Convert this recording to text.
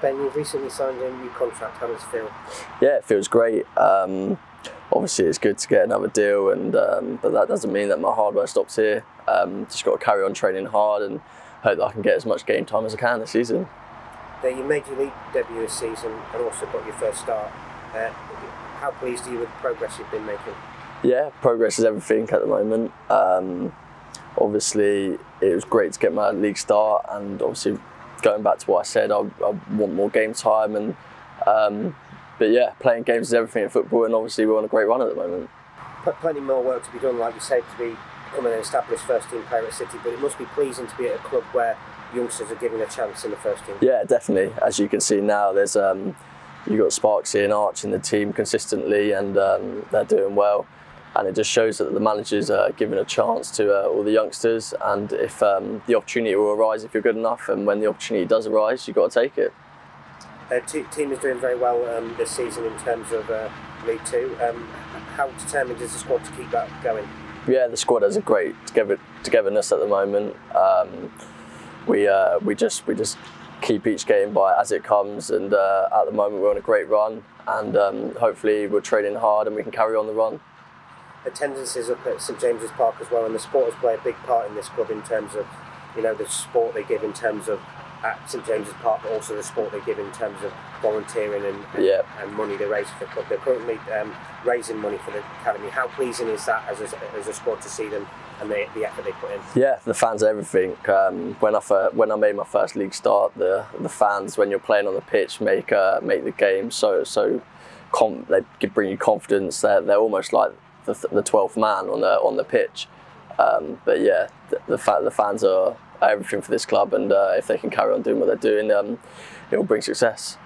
Ben, you've recently signed a new contract. How does it feel? Yeah, it feels great. Obviously, it's good to get another deal, and but that doesn't mean that my hard work stops here. Just got to carry on training hard and hope that I can get as much game time as I can this season. Now, you made your league debut this season and also got your first start. How pleased are you with the progress you've been making? Yeah, progress is everything at the moment. Obviously, it was great to get my league start, and obviously, going back to what I said, I want more game time, and but yeah, playing games is everything in football, and obviously we're on a great run at the moment. Plenty more work to be done, like you said, to become an established first team player at City, but it must be pleasing to be at a club where youngsters are given a chance in the first team. Yeah, definitely. As you can see now, there's you've got Sparksy and Arch in the team consistently, and they're doing well, and it just shows that the managers are giving a chance to all the youngsters, and if the opportunity will arise if you're good enough, and when the opportunity does arise, you've got to take it. Team is doing very well this season in terms of League 2. How determined is the squad to keep that going? Yeah, the squad has a great togetherness at the moment. We just keep each game by as it comes, and at the moment we're on a great run, and hopefully we're training hard and we can carry on the run. Attendance is up at St James's Park as well, and the supporters play a big part in this club in terms of, you know, the support they give in terms of at St James's Park, but also the support they give in terms of volunteering and money they raise for the club. They're currently raising money for the academy. How pleasing is that as a squad to see them and the effort they put in? Yeah, the fans are everything. When I made my first league start, the fans, when you're playing on the pitch, make the game so they bring you confidence. They're almost like the 12th man on the pitch, but yeah, the fans are everything for this club, and if they can carry on doing what they're doing, it will bring success.